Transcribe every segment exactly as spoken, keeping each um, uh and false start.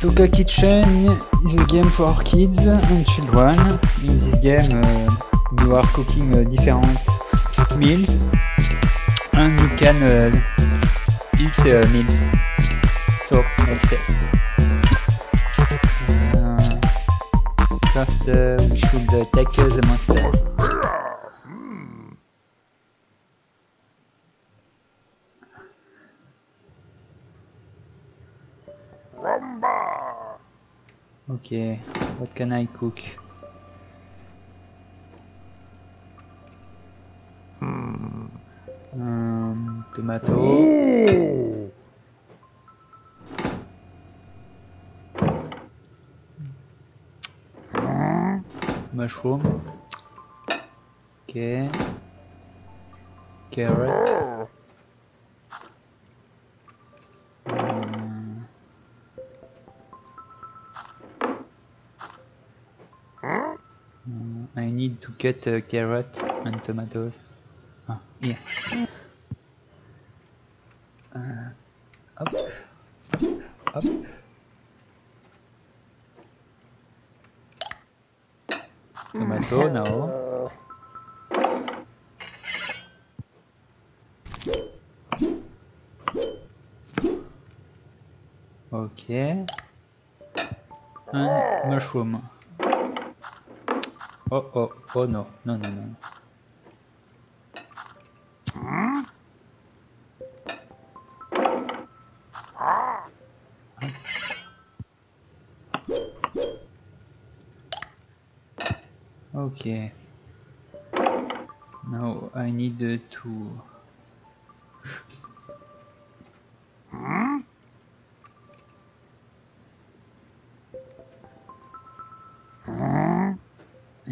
Toca Kitchen is a game for kids and children. In this game uh, you are cooking uh, different meals and you can uh, eat uh, meals. So let's play. Uh, first uh, we should uh, take uh, the monster. Okay, what can I cook? Hmm. Um, tomato. Ooh. Mushroom. Okay. Carrot. I need to cut a carrot and tomatoes. Ah, yeah. Uh, up, up. Tomato now. Okay. And mushroom. Oh oh oh no no no no. Okay. Now I need to.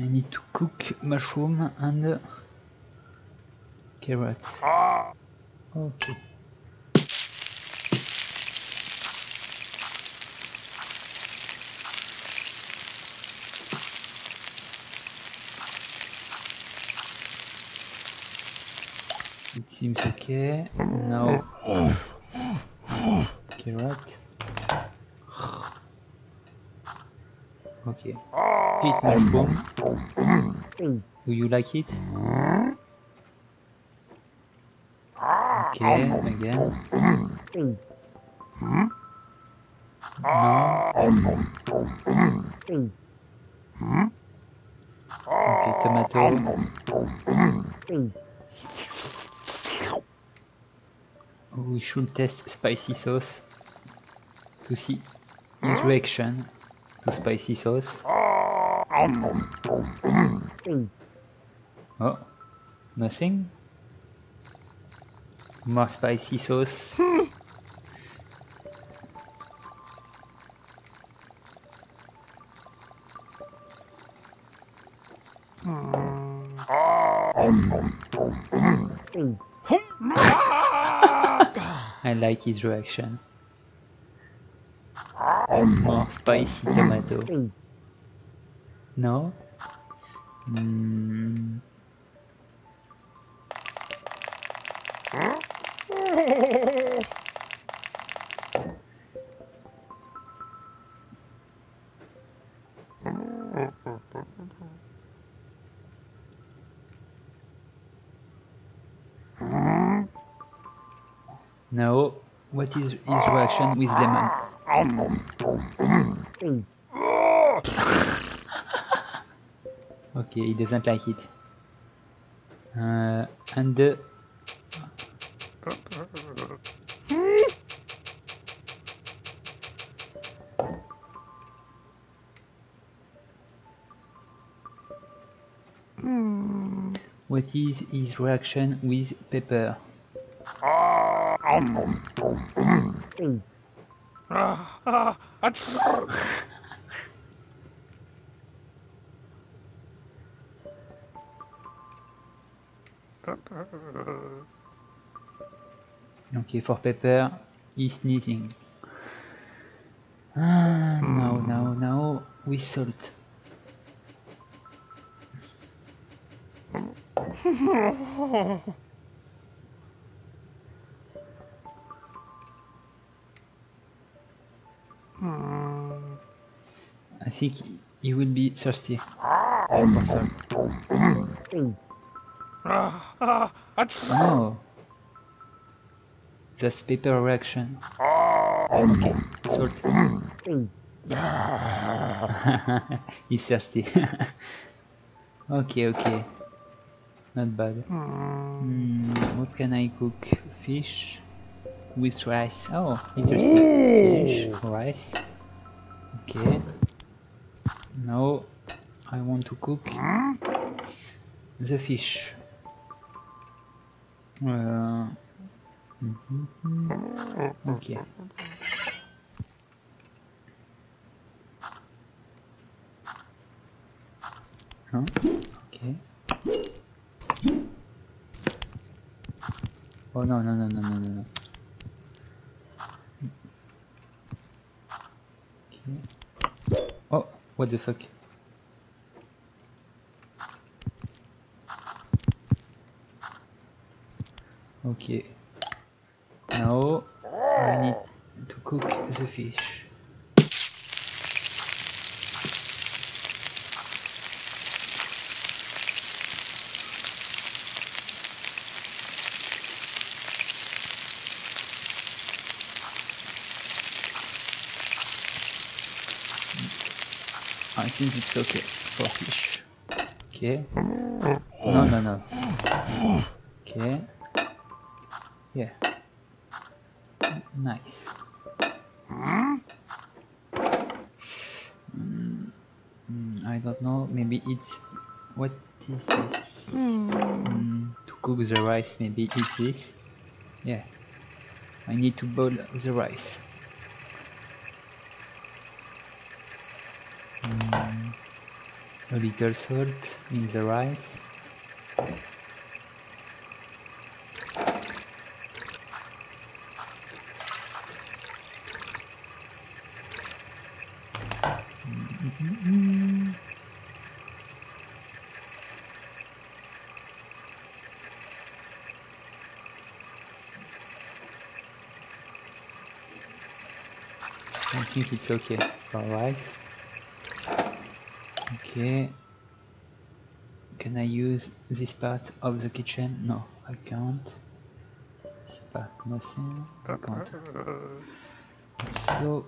I need to cook mushroom and carrot. Okay. It seems okay. Now carrot. Okay. Eat mushroom. Do you like it? Okay, again. No. Okay, tomato. We should test spicy sauce to see its reaction. To spicy sauce. Oh, nothing. More spicy sauce. I like his reaction. More spicy tomato. No? Mm. Now, what is his reaction with lemon? Okay, he doesn't like it. Uh, and the what is his reaction with pepper? Okay, for pepper, he's sneezing. Ah, no, no, no, with salt. Hmm. I think he will be thirsty. Oh, that's pepper reaction. Salt. He's thirsty. Okay, okay. Not bad. Mm, what can I cook? Fish with rice. Oh, interesting. Fish, rice. Okay. Now I want to cook the fish. Uh, mm-hmm. Okay. Huh? Okay. Oh no no no no no no no. Okay. Oh, what the fuck? Okay. Now I need to cook the fish. I think it's okay for fish. Okay. No, no, no. Okay. Yeah. Nice. Mm, I don't know. Maybe it's. What is this? Mm, to cook the rice, maybe it's this. Yeah. I need to boil the rice. A little salt in the rice. Mm-hmm. I think it's okay for rice. Okay, can I use this part of the kitchen? No, I can't. This part, nothing. I can't. So,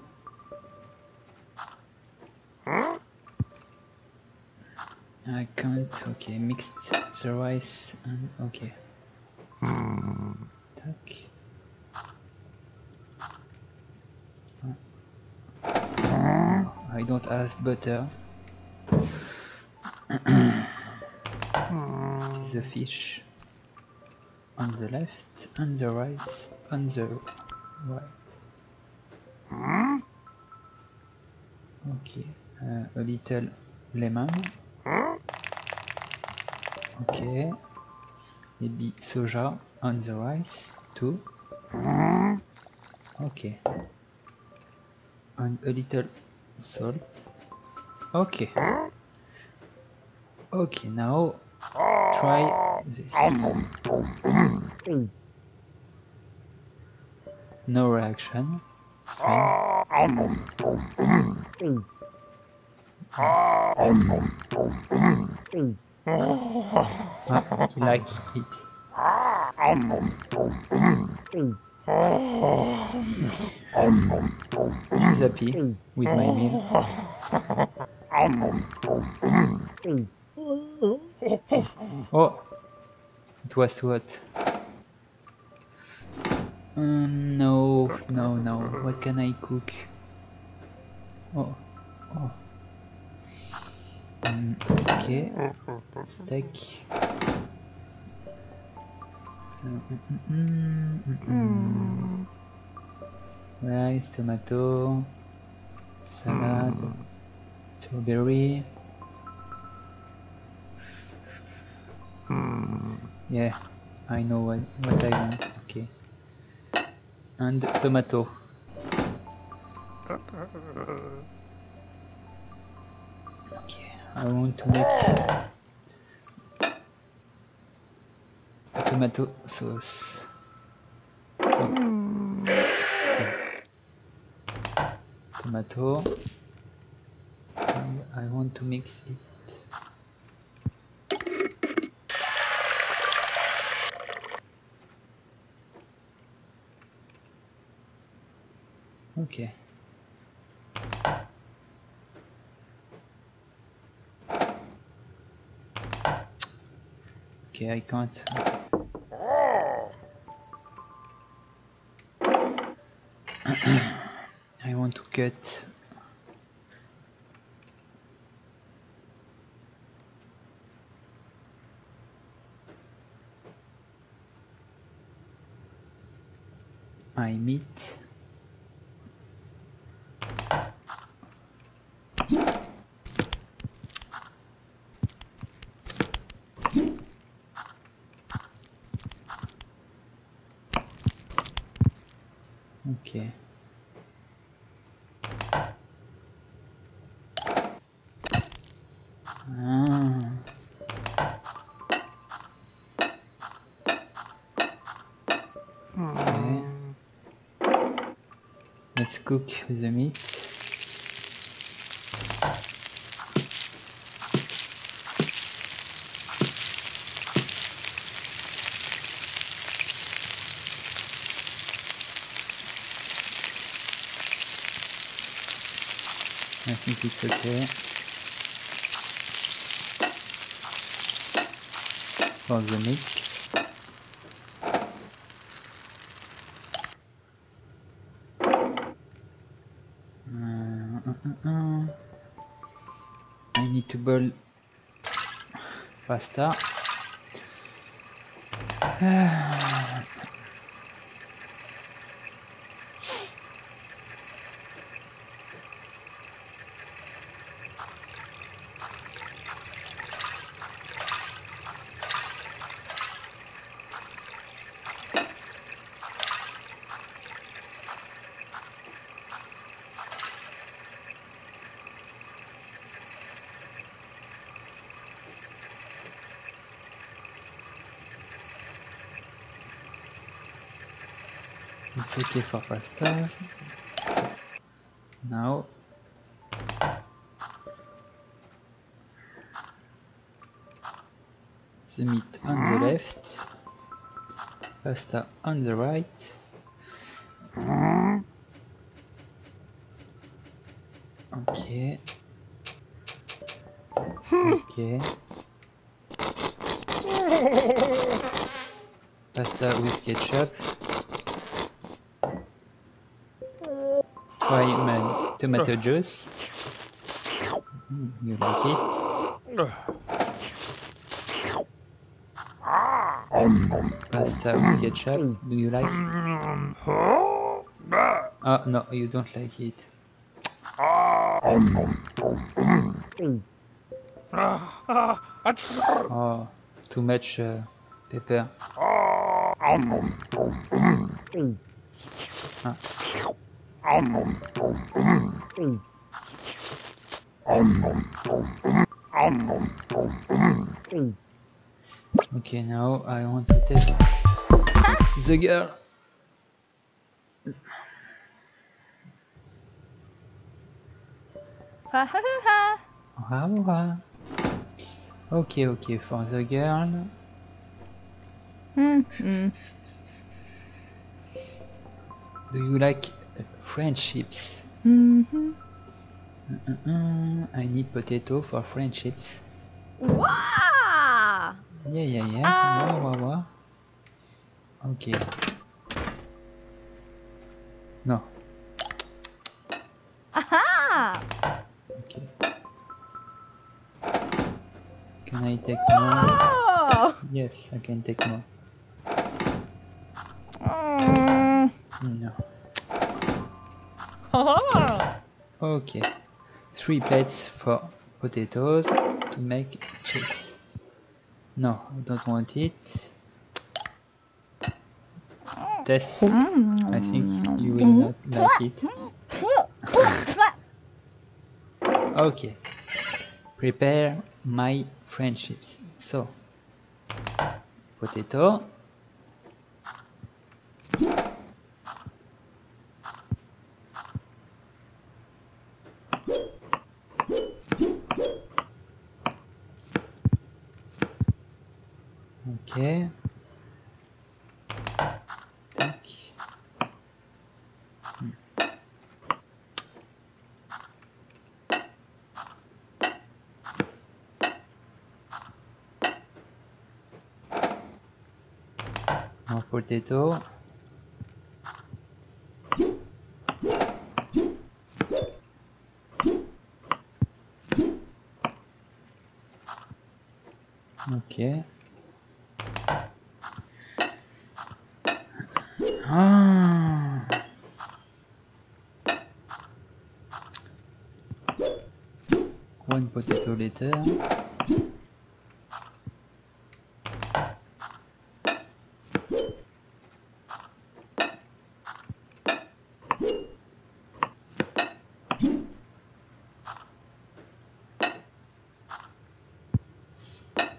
I can't. Okay, mixed the rice and okay. Tac. I don't have butter. The fish on the left and the rice on the right. Okay, uh, a little lemon. Okay, maybe soja on the rice too. Okay, and a little salt. Okay. Okay, now try this. No reaction. It's fine. Ah, he likes it. He's happy with my meal. Oh, it was too hot. Um, no, no, no. What can I cook? Oh, oh. Um, okay, steak. Mm, mm, mm, mm, mm. Rice, tomato, salad, strawberry. Yeah, I know what, what I want. Okay. And tomato. Okay, I want to make a tomato sauce. So, okay. Tomato. I want to mix it. Okay. Okay, I can't. I want to cut. My meat. Okay. Ah. Okay. Let's cook the meat. I think it's okay. For the meat. Uh, uh, uh. I need to boil pasta. Uh. It's okay for pasta. So now the meat on the left, pasta on the right. Okay. Okay. Pasta with ketchup. Try my tomato juice. Mm, you like it? Pasta with ketchup. Do you like it? Oh no, you don't like it. Oh, too much uh, pepper. Ah. Okay, now I want to test the girl. Okay, okay, for the girl. Mm-hmm. Do you like French chips? Mm-hmm. uh, uh, uh, I need potato for French chips. Wow! Yeah, yeah, yeah. Uh. Wow, wow, wow. Okay. No. Aha! Okay. Can I take Whoa! more? Yes, I can take more. Mm. No. Okay, three plates for potatoes to make chips. No, I don't want it. Test. I think you will not like it. Okay, prepare my French chips. So, potato. OK. Tac. More potato. Okay. Ah. One potato later.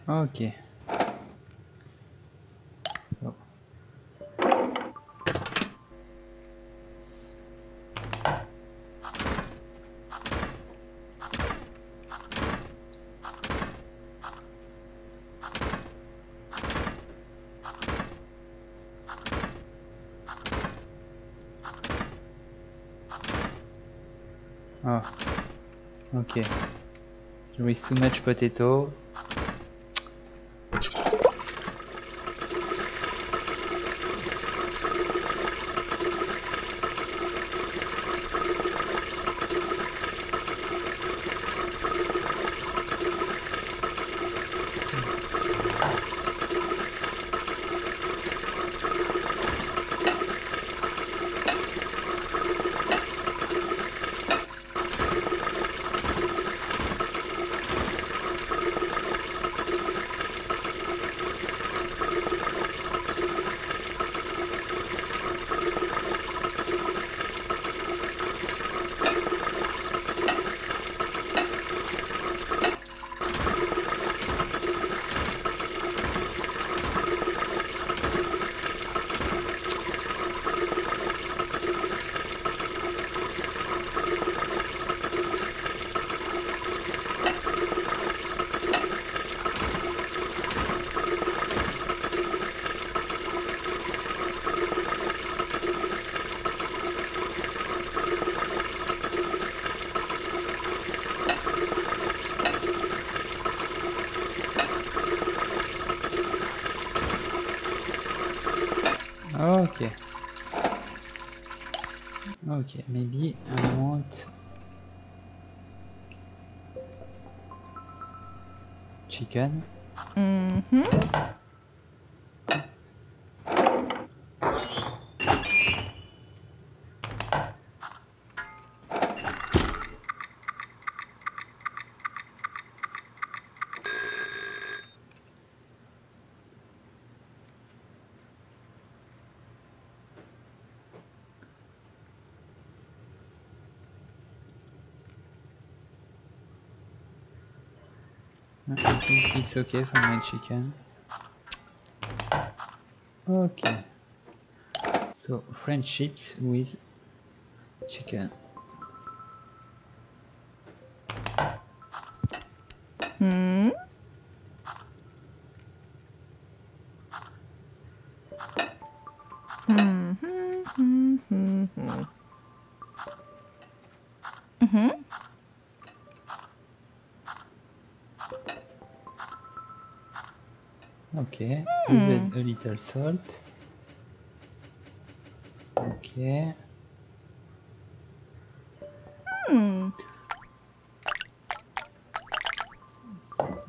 Okay. So. Ah. Okay. There is too much potato. Okay. Okay, maybe I want chicken. Mm-hmm. I think it's okay for my chicken. Okay. So French chips with chicken. Hmm. Hmm. Hmm. Hmm. Hmm. Hmm. Mm-hmm. Okay, mm. Is it a little salt? Okay. Mm.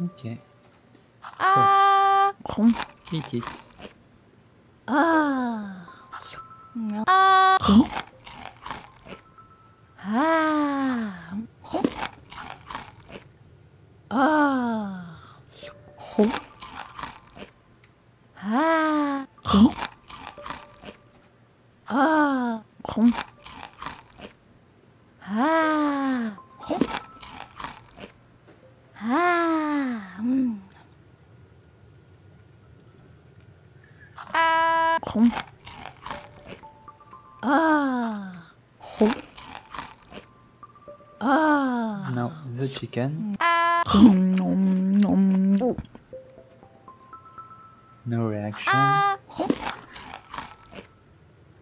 Okay. So, uh. eat it. Ah. Uh. Ah. No, the chicken. No reaction. Ah.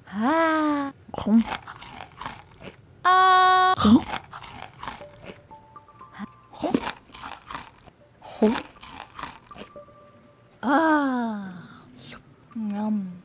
Ah. Ah. Ah. Ah. Yum.